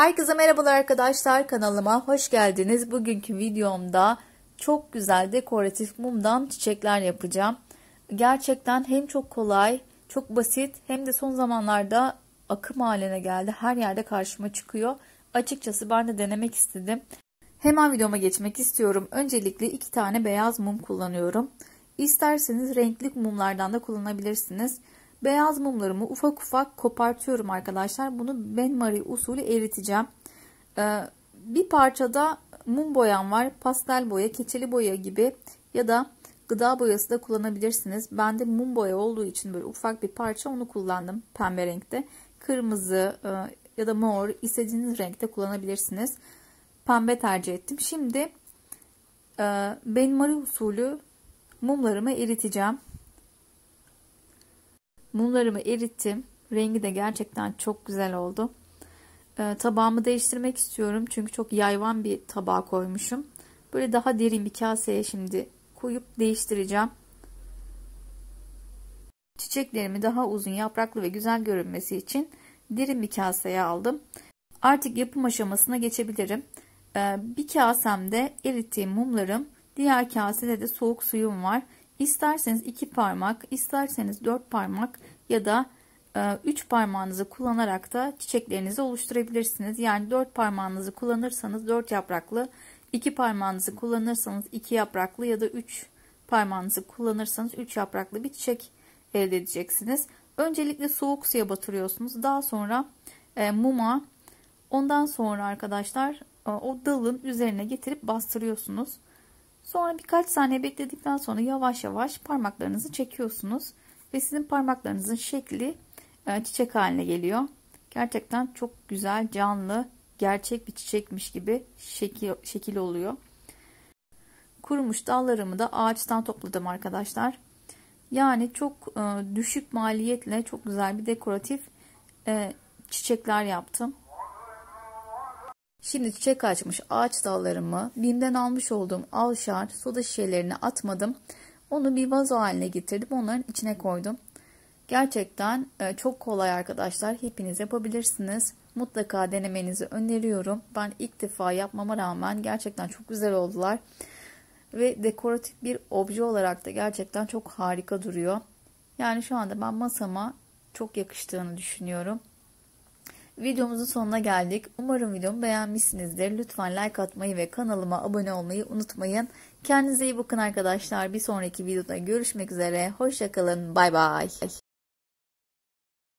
Herkese merhabalar arkadaşlar, kanalıma hoş geldiniz. Bugünkü videomda çok güzel dekoratif mumdan çiçekler yapacağım. Gerçekten hem çok kolay, çok basit hem de son zamanlarda akım haline geldi. Her yerde karşıma çıkıyor. Açıkçası ben de denemek istedim. Hemen videoma geçmek istiyorum. Öncelikle 2 tane beyaz mum kullanıyorum. İsterseniz renkli mumlardan da kullanabilirsiniz. Beyaz mumlarımı ufak ufak kopartıyorum arkadaşlar. Bunu benmarie usulü eriteceğim. Bir parçada mum boyam var. Pastel boya, keçeli boya gibi ya da gıda boyası da kullanabilirsiniz. Bende mum boya olduğu için böyle ufak bir parça onu kullandım. Pembe renkte. Kırmızı ya da mor istediğiniz renkte kullanabilirsiniz. Pembe tercih ettim. Şimdi benmarie usulü mumlarımı eriteceğim. Mumlarımı erittim. Rengi de gerçekten çok güzel oldu. Tabağımı değiştirmek istiyorum. Çünkü çok yayvan bir tabağa koymuşum. Böyle daha derin bir kaseye şimdi koyup değiştireceğim. Çiçeklerimi daha uzun, yapraklı ve güzel görünmesi için derin bir kaseye aldım. Artık yapım aşamasına geçebilirim. Bir kasemde erittiğim mumlarım, diğer kasede de soğuk suyum var. İsterseniz 2 parmak, isterseniz 4 parmak ya da 3 parmağınızı kullanarak da çiçeklerinizi oluşturabilirsiniz. Yani 4 parmağınızı kullanırsanız 4 yapraklı, 2 parmağınızı kullanırsanız 2 yapraklı ya da 3 parmağınızı kullanırsanız 3 yapraklı bir çiçek elde edeceksiniz. Öncelikle soğuk suya batırıyorsunuz. Daha sonra muma, ondan sonra arkadaşlar o dalın üzerine getirip bastırıyorsunuz. Sonra birkaç saniye bekledikten sonra yavaş yavaş parmaklarınızı çekiyorsunuz ve sizin parmaklarınızın şekli çiçek haline geliyor. Gerçekten çok güzel, canlı, gerçek bir çiçekmiş gibi şekil oluyor. Kurumuş dallarımı da ağaçtan topladım arkadaşlar. Yani çok düşük maliyetle çok güzel bir dekoratif çiçekler yaptım. Şimdi çiçek açmış ağaç dallarımı BİM'den almış olduğum alşar soda şişelerine atmadım. Onu bir vazo haline getirdim. Onların içine koydum. Gerçekten çok kolay arkadaşlar. Hepiniz yapabilirsiniz. Mutlaka denemenizi öneriyorum. Ben ilk defa yapmama rağmen gerçekten çok güzel oldular. Ve dekoratif bir obje olarak da gerçekten çok harika duruyor. Yani şu anda ben masama çok yakıştığını düşünüyorum. Videomuzun sonuna geldik. Umarım videomu beğenmişsinizdir. Lütfen like atmayı ve kanalıma abone olmayı unutmayın. Kendinize iyi bakın arkadaşlar. Bir sonraki videoda görüşmek üzere. Hoşça kalın. Bay bay.